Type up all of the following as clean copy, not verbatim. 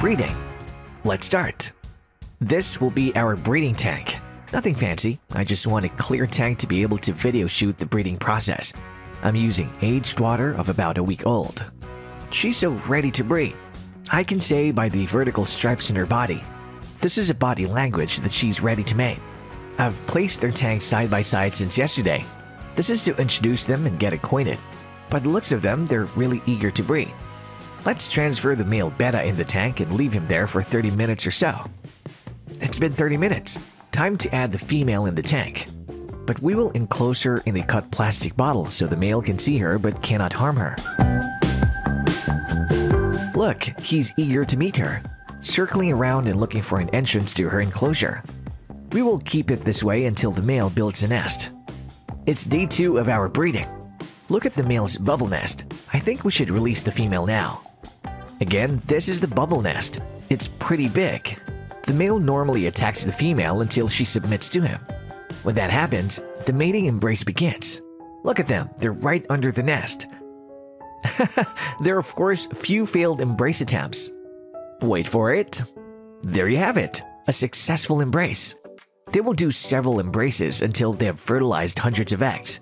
breeding. Let's start. This will be our breeding tank. Nothing fancy, I just want a clear tank to be able to video shoot the breeding process. I'm using aged water of about a week old. She's so ready to breed. I can say by the vertical stripes in her body. This is a body language that she's ready to mate. I've placed their tanks side by side since yesterday. This is to introduce them and get acquainted. By the looks of them, they're really eager to breed. Let's transfer the male betta in the tank and leave him there for 30 minutes or so. It's been 30 minutes. Time to add the female in the tank. But we will enclose her in a cut plastic bottle so the male can see her but cannot harm her. Look, he's eager to meet her, circling around and looking for an entrance to her enclosure. We will keep it this way until the male builds a nest. It's day 2 of our breeding. Look at the male's bubble nest. I think we should release the female now. Again, this is the bubble nest. It's pretty big. The male normally attacks the female until she submits to him. When that happens, the mating embrace begins. Look at them, they're right under the nest. There are of course few failed embrace attempts. Wait for it. There you have it, a successful embrace. They will do several embraces until they have fertilized hundreds of eggs.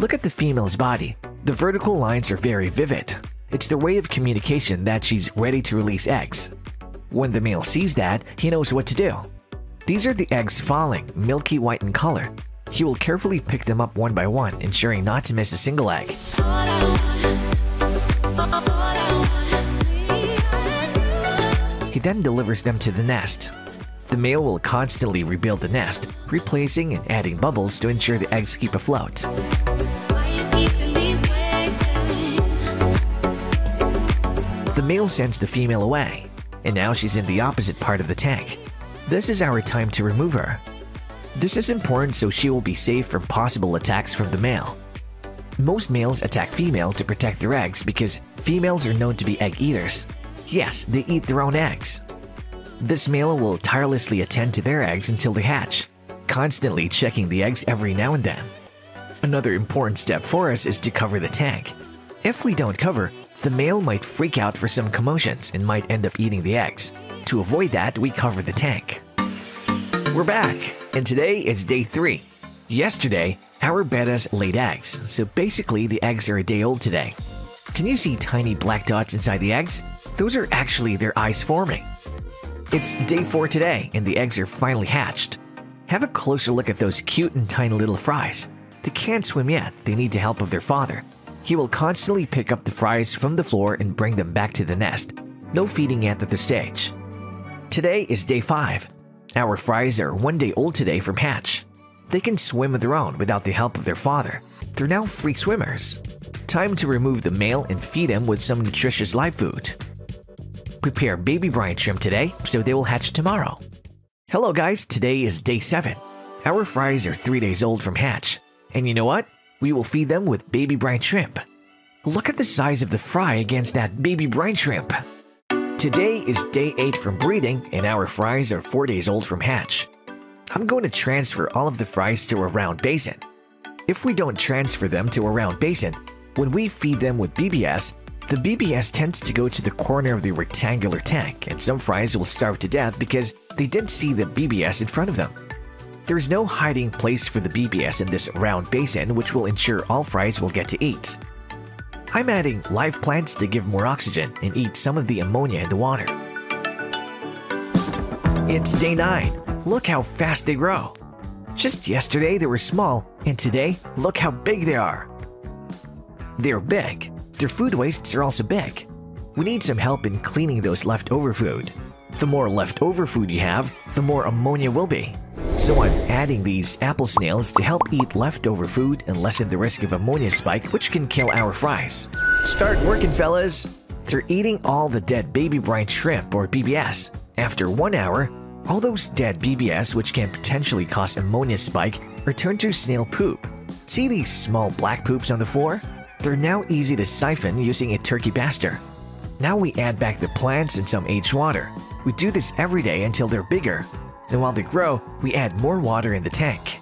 Look at the female's body. The vertical lines are very vivid. It's their way of communication that she's ready to release eggs. When the male sees that, he knows what to do. These are the eggs falling, milky white in color. He will carefully pick them up one by one, ensuring not to miss a single egg. He then delivers them to the nest. The male will constantly rebuild the nest, replacing and adding bubbles to ensure the eggs keep afloat. The male sends the female away, and now she's in the opposite part of the tank. This is our time to remove her. This is important so she will be safe from possible attacks from the male. Most males attack female to protect their eggs because females are known to be egg eaters. Yes, they eat their own eggs. This male will tirelessly attend to their eggs until they hatch, constantly checking the eggs every now and then. Another important step for us is to cover the tank. If we don't cover, the male might freak out for some commotions and might end up eating the eggs. To avoid that, we cover the tank. We're back, and today is day 3. Yesterday, our bettas laid eggs, so basically the eggs are a day old today. Can you see tiny black dots inside the eggs? Those are actually their eyes forming. It's day 4 today, and the eggs are finally hatched. Have a closer look at those cute and tiny little fries. They can't swim yet, they need the help of their father. He will constantly pick up the fries from the floor and bring them back to the nest. No feeding yet at this stage. Today is day 5. Our fries are 1 day old today from hatch. They can swim on their own without the help of their father. They're now free swimmers. Time to remove the male and feed him with some nutritious live food. Prepare baby brine shrimp today so they will hatch tomorrow. Hello guys, today is day 7. Our fries are 3 days old from hatch. And you know what? We will feed them with baby brine shrimp. Look at the size of the fry against that baby brine shrimp. Today is day 8 from breeding, and our fries are 4 days old from hatch. I'm going to transfer all of the fries to a round basin. If we don't transfer them to a round basin, when we feed them with BBS, the BBS tends to go to the corner of the rectangular tank, and some fries will starve to death because they didn't see the BBS in front of them. There's no hiding place for the BBS in this round basin, which will ensure all fries will get to eat. I'm adding live plants to give more oxygen and eat some of the ammonia in the water. It's day 9. Look how fast they grow. Just yesterday they were small, and today look how big they are. They're big. Their food wastes are also big. We need some help in cleaning those leftover food. The more leftover food you have, the more ammonia will be. So I'm adding these apple snails to help eat leftover food and lessen the risk of ammonia spike, which can kill our fries. Start working, fellas! They're eating all the dead baby brine shrimp, or BBS. After 1 hour, all those dead BBS, which can potentially cause ammonia spike, are turned to snail poop. See these small black poops on the floor? They're now easy to siphon using a turkey baster. Now we add back the plants and some aged water. We do this every day until they're bigger. And while they grow, we add more water in the tank.